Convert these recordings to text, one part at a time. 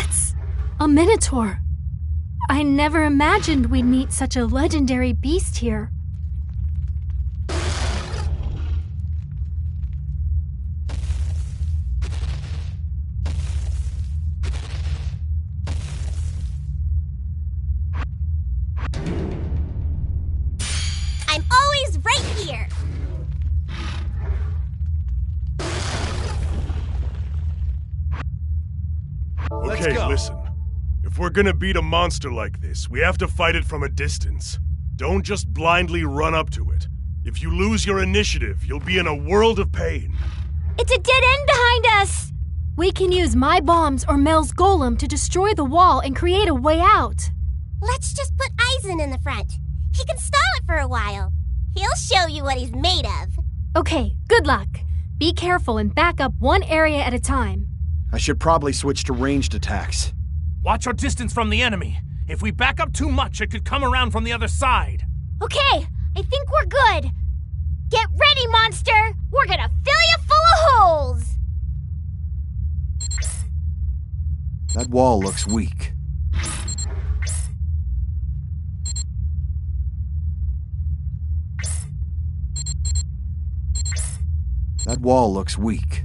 That's a minotaur. I never imagined we'd meet such a legendary beast here. If we're gonna beat a monster like this, we have to fight it from a distance. Don't just blindly run up to it. If you lose your initiative, you'll be in a world of pain. It's a dead end behind us! We can use my bombs or Mel's golem to destroy the wall and create a way out. Let's just put Aizen in the front. He can stall it for a while. He'll show you what he's made of. Okay, good luck. Be careful and back up one area at a time. I should probably switch to ranged attacks. Watch our distance from the enemy. If we back up too much, it could come around from the other side. Okay, I think we're good. Get ready, monster! We're gonna fill you full of holes! That wall looks weak. That wall looks weak.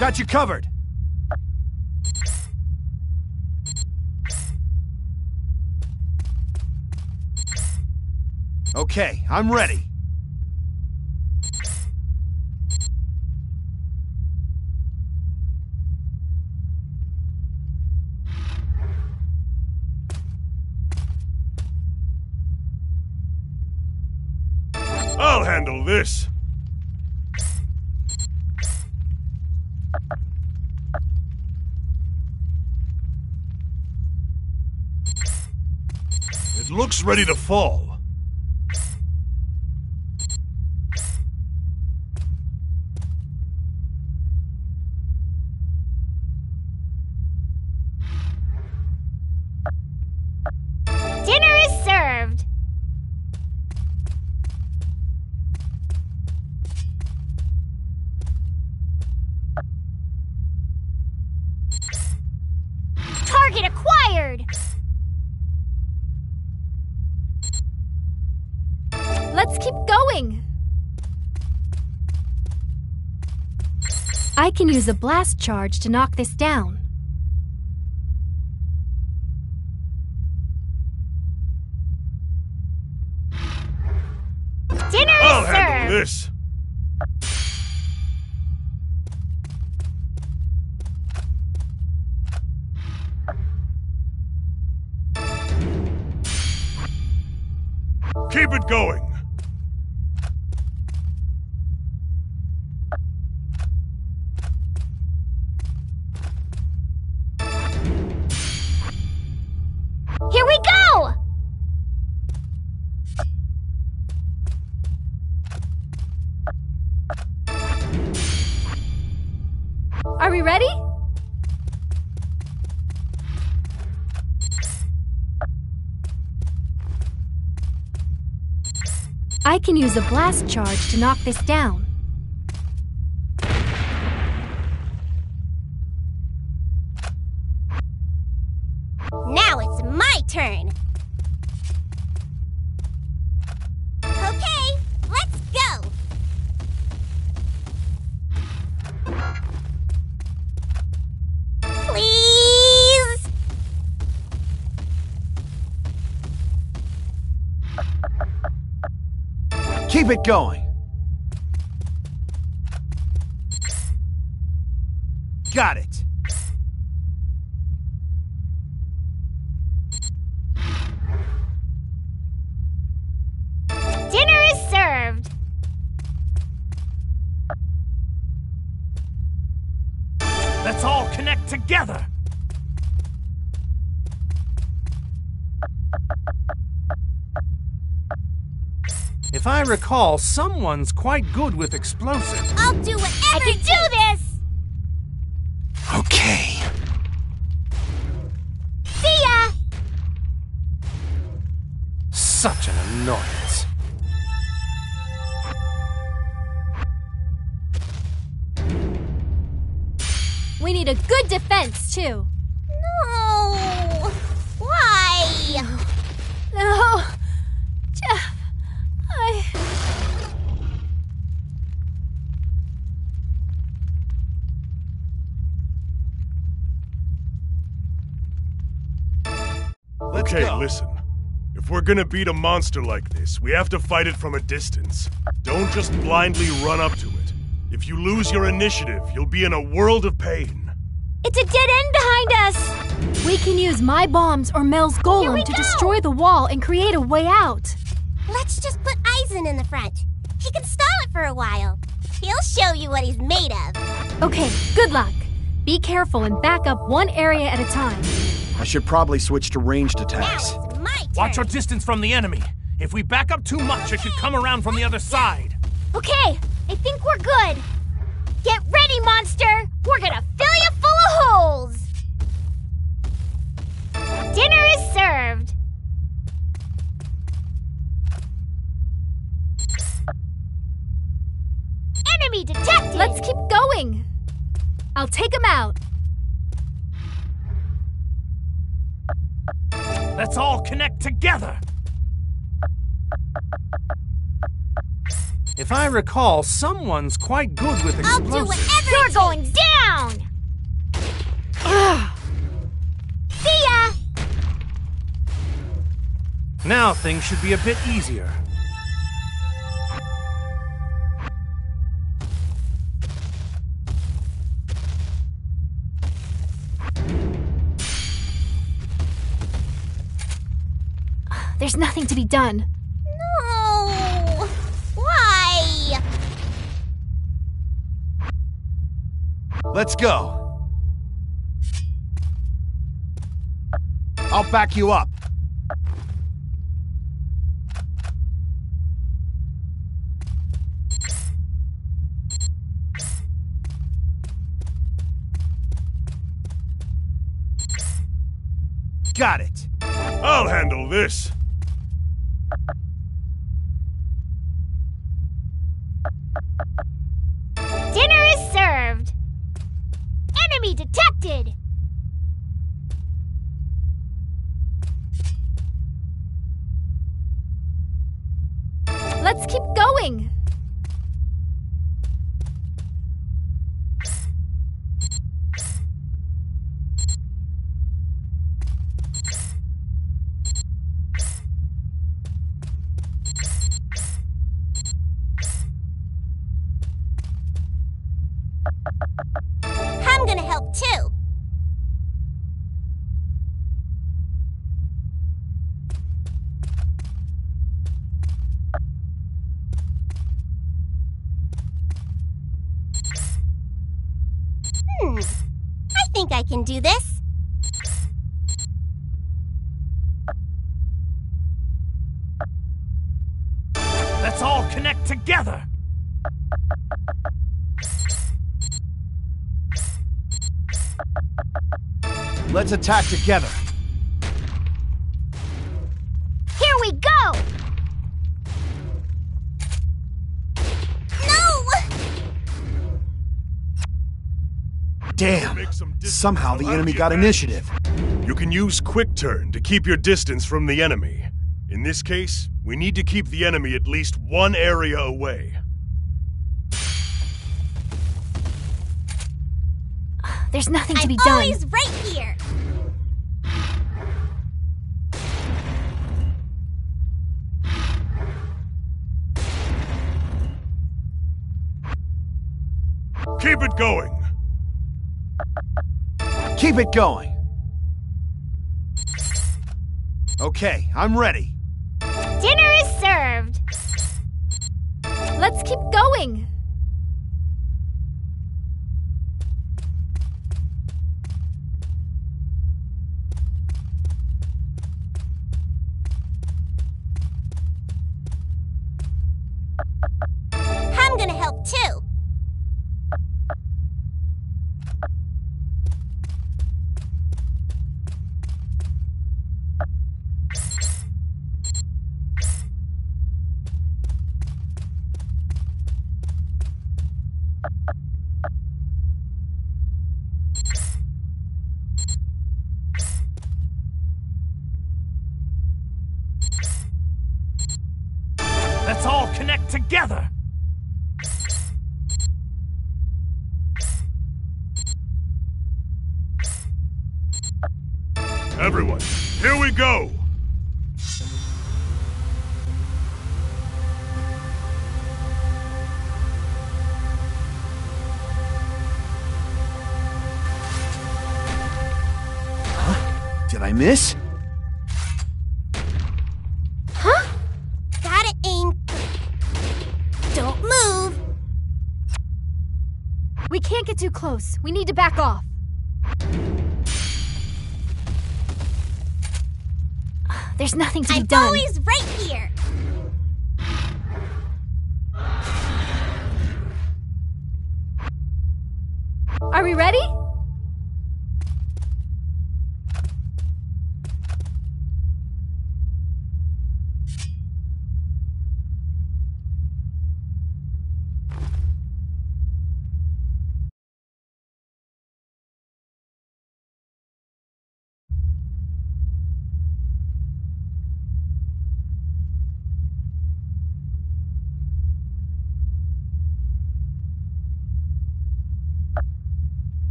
Got you covered. Okay, I'm ready. I'll handle this. Looks ready to fall. Dinner is served. Target acquired. Let's keep going! I can use a blast charge to knock this down. Dinner is served! I'll handle this! Keep it going! Are we ready? I can use a blast charge to knock this down. Now it's my turn! Keep it going. Got it. Dinner is served. Let's all connect together. If I recall, someone's quite good with explosives. I'll do whatever I can do this! Okay. See ya! Such an annoyance. We need a good defense, too. No! Why? No. Jeff, I... Okay, listen. If we're gonna beat a monster like this, we have to fight it from a distance. Don't just blindly run up to it. If you lose your initiative, you'll be in a world of pain. It's a dead end behind us! We can use my bombs or Mel's golem to destroy the wall and create a way out. Let's just put Aizen in the front. He can stall it for a while. He'll show you what he's made of. Okay, good luck. Be careful and back up one area at a time. I should probably switch to ranged attacks. Now it's my turn. Watch your distance from the enemy. If we back up too much, it could come around from the other side. Okay. I think we're good. Get ready, monster! We're gonna fill you full of holes! Dinner is served! Enemy detected! Let's keep going! I'll take him out! Let's all connect together! If I recall, someone's quite good with explosives. I'll do whatever you're going down! Ugh. See ya! Now things should be a bit easier. There's nothing to be done. Let's go. I'll back you up. Got it. I'll handle this. Dinner is served. Enemy detected! Let's keep going! I think I can do this. Let's all connect together. Let's attack together. Here we go. Damn! Somehow the enemy got initiative. You can use Quick Turn to keep your distance from the enemy. In this case, we need to keep the enemy at least one area away. There's nothing to be done. I'm always right here! Keep it going! Keep it going. Okay, I'm ready. Dinner is served. Let's keep going. I'm gonna help too. Let's all connect together! Everyone, here we go! Huh? Did I miss? We can't get too close. We need to back off. There's nothing to be done. I'm always right here. Are we ready?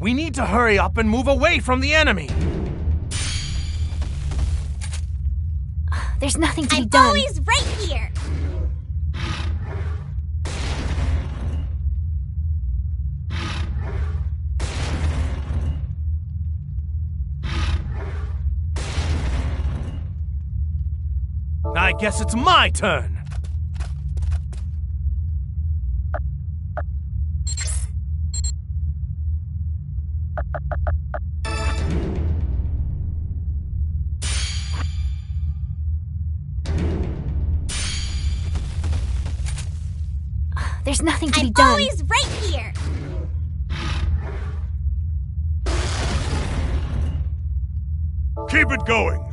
We need to hurry up and move away from the enemy. There's nothing to be done. I'm always right here. I guess it's my turn. There's nothing to be done. I'm always right here. Keep it going.